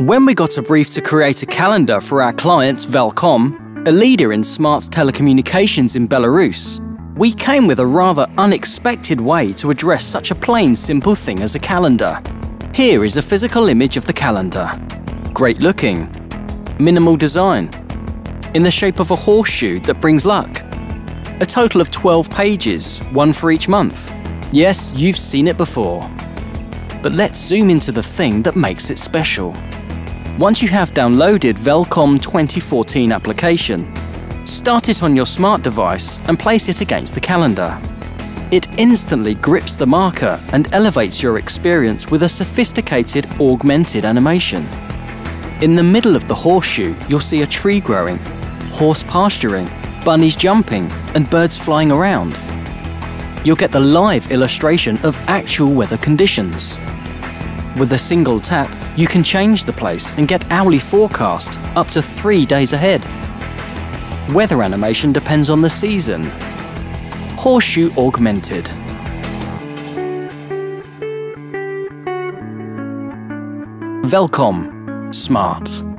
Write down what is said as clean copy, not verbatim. When we got a brief to create a calendar for our client, Velcom, a leader in smart telecommunications in Belarus, we came with a rather unexpected way to address such a plain, simple thing as a calendar. Here is a physical image of the calendar. Great looking. Minimal design. In the shape of a horseshoe that brings luck. A total of 12 pages, one for each month. Yes, you've seen it before. But let's zoom into the thing that makes it special. Once you have downloaded Velcom 2014 application, start it on your smart device and place it against the calendar. It instantly grips the marker and elevates your experience with a sophisticated augmented animation. In the middle of the horseshoe, you'll see a tree growing, horse pasturing, bunnies jumping, and birds flying around. You'll get the live illustration of actual weather conditions. With a single tap, you can change the place and get hourly forecast up to 3 days ahead. Weather animation depends on the season. Horseshoe augmented. Velcom. Smart.